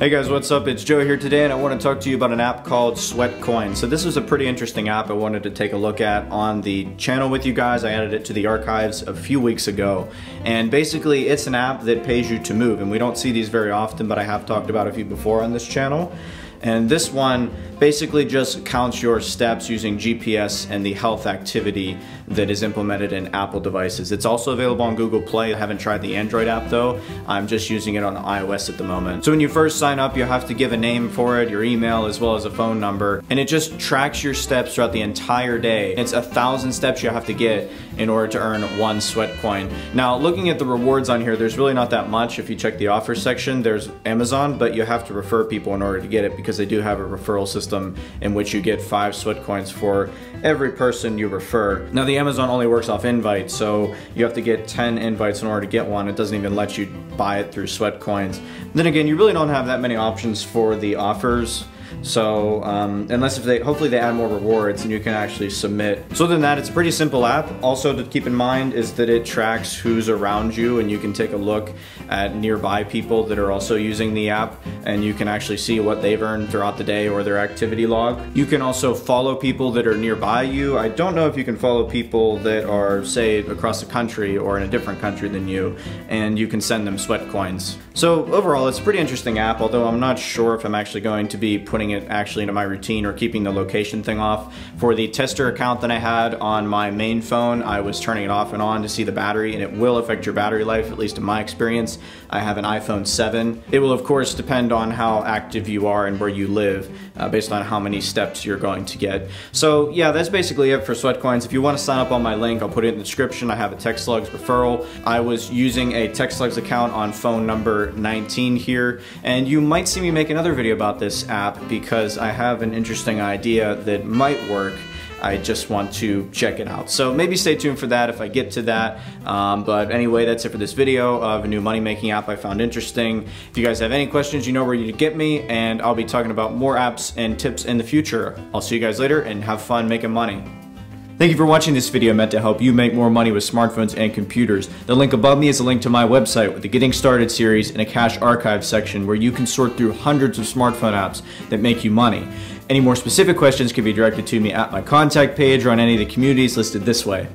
Hey guys, what's up? It's Joe here today, and I want to talk to you about an app called Sweatcoin. So this was a pretty interesting app I wanted to take a look at on the channel with you guys. I added it to the archives a few weeks ago, and basically it's an app that pays you to move, and we don't see these very often, but I have talked about a few before on this channel. And this one basically just counts your steps using GPS and the health activity that is implemented in Apple devices. It's also available on Google Play. I haven't tried the Android app though. I'm just using it on iOS at the moment. So when you first sign up, you have to give a name for it, your email, as well as a phone number. And it just tracks your steps throughout the entire day. It's 1,000 steps you have to get in order to earn one sweat coin. Now, looking at the rewards on here, there's really not that much. If you check the offer section, there's Amazon, but you have to refer people in order to get it because they do have a referral system in which you get 5 sweat coins for every person you refer. Now the Amazon only works off invites, so you have to get 10 invites in order to get one. It doesn't even let you buy it through sweat coins. Then again, you really don't have that many options for the offers. So unless if they, hopefully they add more rewards and you can actually submit. So other than that, it's a pretty simple app. Also to keep in mind is that it tracks who's around you, and you can take a look at nearby people that are also using the app, and you can actually see what they've earned throughout the day or their activity log. You can also follow people that are nearby you. I don't know if you can follow people that are, say, across the country or in a different country than you, and you can send them sweat coins. So overall, it's a pretty interesting app, although I'm not sure if I'm actually going to be putting it actually into my routine or keeping the location thing off. For the tester account that I had on my main phone, I was turning it off and on to see the battery, and it will affect your battery life, at least in my experience. I have an iPhone 7. It will of course depend on how active you are and where you live based on how many steps you're going to get. So yeah, that's basically it for Sweatcoins. If you want to sign up on my link, I'll put it in the description. I have a TechSlugs referral. I was using a TechSlugs account on phone number 19 here, and you might see me make another video about this app because I have an interesting idea that might work. I just want to check it out. So maybe stay tuned for that if I get to that. But anyway, that's it for this video of a new money-making app I found interesting. If you guys have any questions, you know where you get me, and I'll be talking about more apps and tips in the future. I'll see you guys later, and have fun making money. Thank you for watching this video meant to help you make more money with smartphones and computers. The link above me is a link to my website with the Getting Started series and a cash archive section where you can sort through hundreds of smartphone apps that make you money. Any more specific questions can be directed to me at my contact page or on any of the communities listed this way.